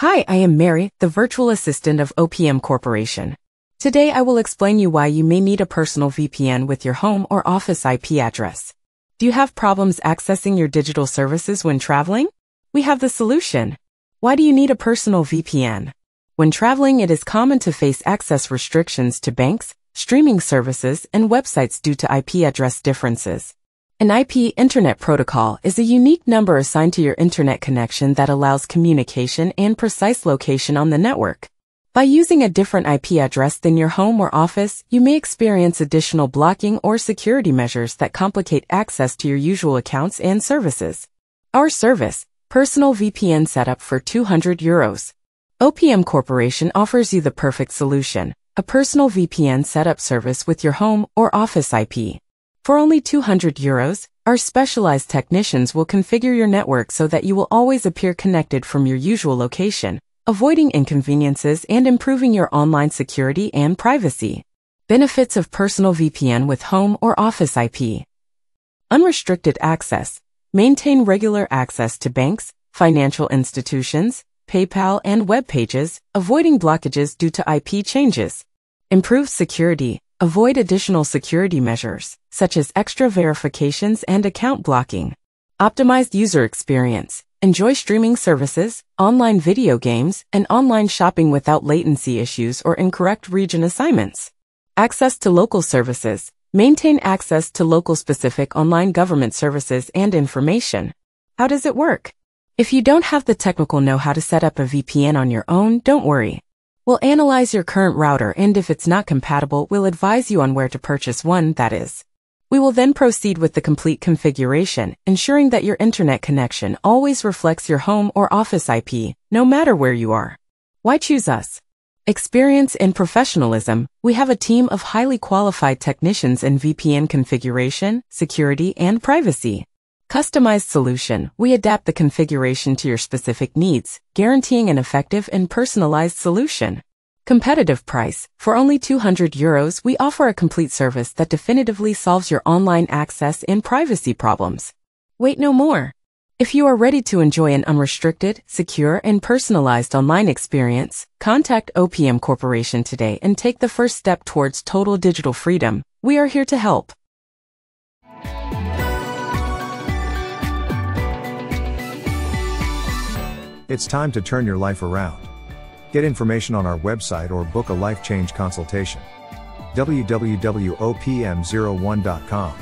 Hi, I am Mary, the virtual assistant of OPM Corporation. Today I will explain you why you may need a personal VPN with your home or office IP address. Do you have problems accessing your digital services when traveling? We have the solution. Why do you need a personal VPN? When traveling, it is common to face access restrictions to banks, streaming services, and websites due to IP address differences. An IP Internet Protocol is a unique number assigned to your internet connection that allows communication and precise location on the network. By using a different IP address than your home or office, you may experience additional blocking or security measures that complicate access to your usual accounts and services. Our service, Personal VPN Setup for €200. OPM Corporation offers you the perfect solution, a personal VPN setup service with your home or office IP. For only €200, our specialized technicians will configure your network so that you will always appear connected from your usual location, avoiding inconveniences and improving your online security and privacy. Benefits of personal VPN with home or office IP. Unrestricted access. Maintain regular access to banks, financial institutions, PayPal, and web pages, avoiding blockages due to IP changes. Improved security. Avoid additional security measures, such as extra verifications and account blocking. Optimized user experience. Enjoy streaming services, online video games, and online shopping without latency issues or incorrect region assignments. Access to local services. Maintain access to local-specific online government services and information. How does it work? If you don't have the technical know-how to set up a VPN on your own, don't worry. We'll analyze your current router, and if it's not compatible, we'll advise you on where to purchase one, that is. We will then proceed with the complete configuration, ensuring that your internet connection always reflects your home or office IP, no matter where you are. Why choose us? Experience and professionalism. We have a team of highly qualified technicians in VPN configuration, security, and privacy. Customized solution. We adapt the configuration to your specific needs, guaranteeing an effective and personalized solution. Competitive price. For only €200, we offer a complete service that definitively solves your online access and privacy problems. Wait no more. If you are ready to enjoy an unrestricted, secure, and personalized online experience, contact OPM Corporation today and take the first step towards total digital freedom. We are here to help. It's time to turn your life around. Get information on our website or book a life change consultation. www.opm01.com